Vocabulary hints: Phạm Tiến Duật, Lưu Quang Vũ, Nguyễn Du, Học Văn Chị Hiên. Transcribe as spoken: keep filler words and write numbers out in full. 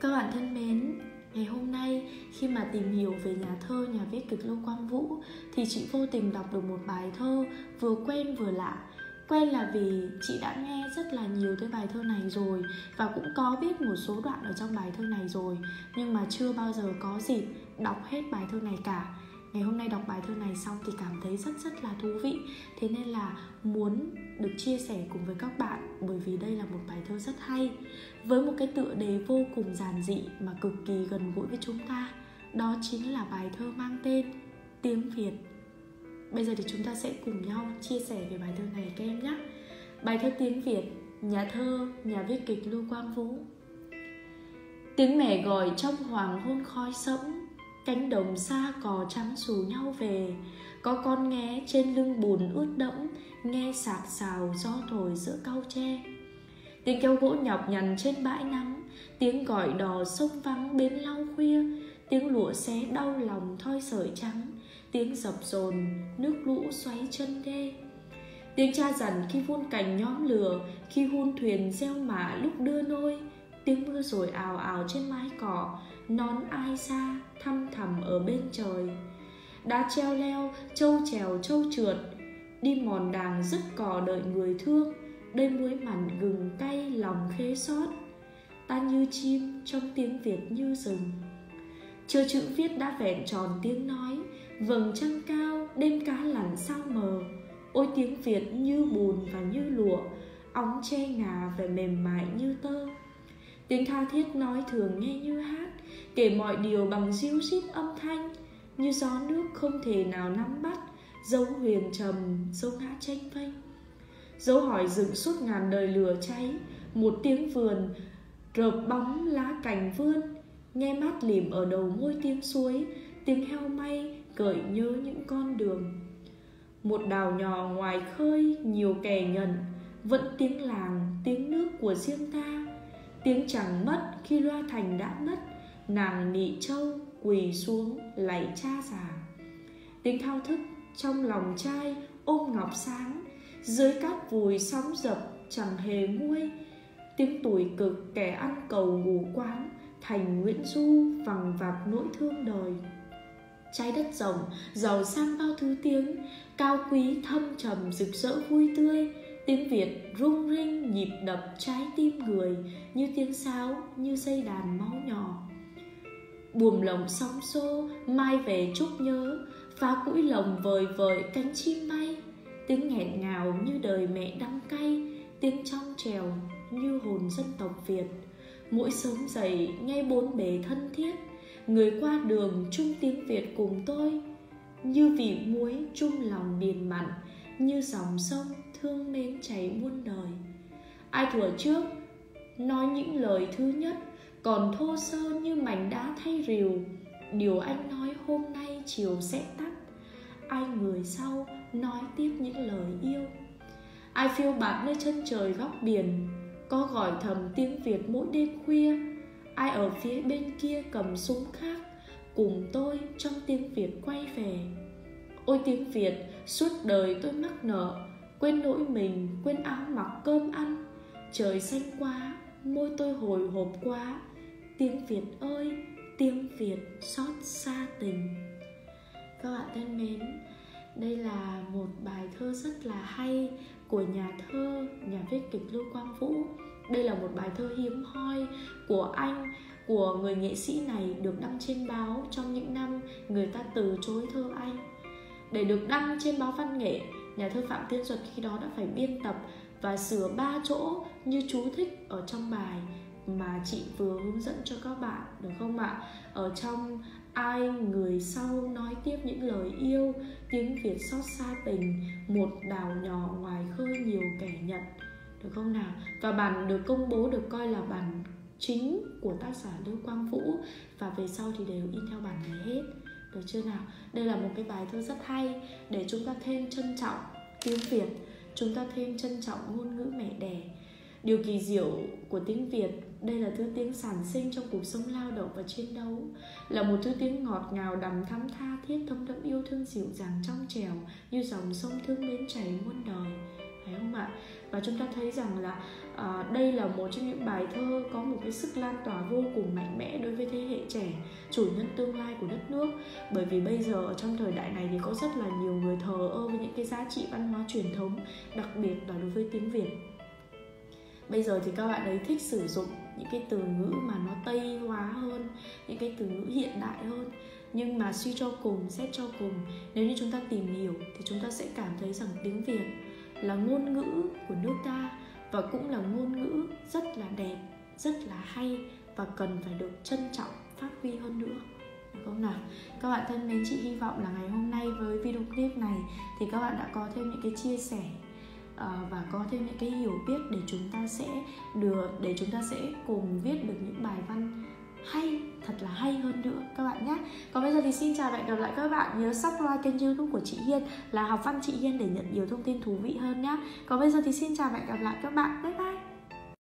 Các bạn thân mến, ngày hôm nay khi mà tìm hiểu về nhà thơ nhà viết kịch Lưu Quang Vũ thì chị vô tình đọc được một bài thơ vừa quen vừa lạ. Quen là vì chị đã nghe rất là nhiều tới bài thơ này rồi và cũng có biết một số đoạn ở trong bài thơ này rồi, nhưng mà chưa bao giờ có dịp đọc hết bài thơ này cả. Ngày hôm nay đọc bài thơ này xong thì cảm thấy rất rất là thú vị, thế nên là muốn được chia sẻ cùng với các bạn, bởi vì đây là một bài thơ rất hay, với một cái tựa đề vô cùng giản dị mà cực kỳ gần gũi với chúng ta. Đó chính là bài thơ mang tên Tiếng Việt. Bây giờ thì chúng ta sẽ cùng nhau chia sẻ về bài thơ này các em nhé. Bài thơ Tiếng Việt, nhà thơ, nhà viết kịch Lưu Quang Vũ. Tiếng mẹ gọi trong hoàng hôn khói sẫm, cánh đồng xa cò trắng xù nhau về. Có con nghé trên lưng bùn ướt đẫm, nghe sạc xào gió thổi giữa cau tre. Tiếng kéo gỗ nhọc nhằn trên bãi nắng, tiếng gọi đò sông vắng bến lau khuya, tiếng lụa xé đau lòng thoi sợi trắng, tiếng dập dồn nước lũ xoáy chân đê. Tiếng cha dằn khi vun cành nhóm lửa, khi hun thuyền gieo mả lúc đưa nôi. Tiếng mưa rồi ào ào trên mái cỏ, nón ai xa thăm thẳm ở bên trời. Đá treo leo, trâu trèo trâu trượt, đi mòn đàng dứt cò đợi người thương. Đây muối mặn gừng cay lòng khế xót, ta như chim trong tiếng Việt như rừng. Chưa chữ viết đã vẹn tròn tiếng nói, vầng trăng cao đêm cá lặn sao mờ. Ôi tiếng Việt như bùn và như lụa, óng tre ngà và mềm mại như tơ. Tiếng tha thiết nói thường nghe như hát, kể mọi điều bằng ríu rít âm thanh. Như gió nước không thể nào nắm bắt, dấu huyền trầm, dấu ngã tranh vênh. Dấu hỏi dựng suốt ngàn đời lửa cháy, một tiếng vườn, rợp bóng lá cành vươn. Nghe mát lìm ở đầu môi tiếng suối, tiếng heo may gợi nhớ những con đường. Một đảo nhỏ ngoài khơi nhiều kẻ nhận, vẫn tiếng làng, tiếng nước của riêng ta. Tiếng chẳng mất khi loa thành đã mất, nàng nị trâu quỳ xuống lạy cha già. Tiếng thao thức trong lòng trai ôm ngọc sáng, dưới cát vùi sóng dập chẳng hề nguôi. Tiếng tủi cực kẻ ăn cầu ngủ quáng, thành Nguyễn Du vằng vạc nỗi thương đời. Trái đất rộng giàu sang bao thứ tiếng, cao quý thâm trầm rực rỡ vui tươi. Tiếng Việt rung rinh nhịp đập trái tim người, như tiếng sáo, như dây đàn máu nhỏ. Buồm lồng sóng xô mai về chúc nhớ, phá cũi lồng vời vời cánh chim bay. Tiếng nghẹn ngào như đời mẹ đắng cay, tiếng trong trèo như hồn dân tộc Việt. Mỗi sớm dậy nghe bốn bề thân thiết, người qua đường chung tiếng Việt cùng tôi. Như vị muối chung lòng miền mặn, như dòng sông thương mến cháy muôn đời. Ai thuở trước nói những lời thứ nhất, còn thô sơ như mảnh đá thay rìu. Điều anh nói hôm nay chiều sẽ tắt, ai người sau nói tiếp những lời yêu. Ai phiêu bạt nơi chân trời góc biển, có gọi thầm tiếng Việt mỗi đêm khuya. Ai ở phía bên kia cầm súng khác, cùng tôi trong tiếng Việt quay về. Ôi tiếng Việt suốt đời tôi mắc nợ, quên nỗi mình, quên áo mặc cơm ăn. Trời xanh quá, môi tôi hồi hộp quá, tiếng Việt ơi, tiếng Việt xót xa tình. Các bạn thân mến, đây là một bài thơ rất là hay của nhà thơ, nhà viết kịch Lưu Quang Vũ. Đây là một bài thơ hiếm hoi của anh, của người nghệ sĩ này, được đăng trên báo trong những năm người ta từ chối thơ anh. Để được đăng trên báo Văn Nghệ, nhà thơ Phạm Tiến Duật khi đó đã phải biên tập và sửa ba chỗ như chú thích ở trong bài mà chị vừa hướng dẫn cho các bạn, được không ạ? Ở trong ai người sau nói tiếp những lời yêu, tiếng Việt xót xa tình, một đảo nhỏ ngoài khơi nhiều kẻ nhận, được không nào? Và bản được công bố được coi là bản chính của tác giả Lưu Quang Vũ, và về sau thì đều in theo bản này hết, được chưa nào? Đây là một cái bài thơ rất hay để chúng ta thêm trân trọng tiếng Việt, chúng ta thêm trân trọng ngôn ngữ mẹ đẻ. Điều kỳ diệu của tiếng Việt, đây là thứ tiếng sản sinh trong cuộc sống lao động và chiến đấu, là một thứ tiếng ngọt ngào đằm thắm tha thiết, thấm đẫm yêu thương dịu dàng trong trẻo, như dòng sông thương mến chảy muôn đời. phải không ạ? Và chúng ta thấy rằng là à, đây là một trong những bài thơ có một cái sức lan tỏa vô cùng mạnh mẽ đối với thế hệ trẻ, chủ nhân tương lai của đất nước. Bởi vì bây giờ trong thời đại này thì có rất là nhiều người thờ ơ với những cái giá trị văn hóa truyền thống, đặc biệt là đối với tiếng Việt. Bây giờ thì các bạn ấy thích sử dụng những cái từ ngữ mà nó tây hóa hơn, những cái từ ngữ hiện đại hơn. Nhưng mà suy cho cùng, xét cho cùng, nếu như chúng ta tìm hiểu thì chúng ta sẽ cảm thấy rằng tiếng Việt là ngôn ngữ của nước ta, và cũng là ngôn ngữ rất là đẹp, rất là hay và cần phải được trân trọng, phát huy hơn nữa, được không nào? Các bạn thân mến, chị hy vọng là ngày hôm nay với video clip này thì các bạn đã có thêm những cái chia sẻ và có thêm những cái hiểu biết để chúng ta sẽ đưa, để chúng ta sẽ cùng viết được những bài văn hay, thật là hay hơn nữa các bạn nhé. Còn bây giờ thì xin chào và hẹn gặp lại các bạn. Nhớ subscribe kênh YouTube của chị Hiên là Học Văn Chị Hiên để nhận nhiều thông tin thú vị hơn nhé. Còn bây giờ thì xin chào và hẹn gặp lại các bạn. Bye bye.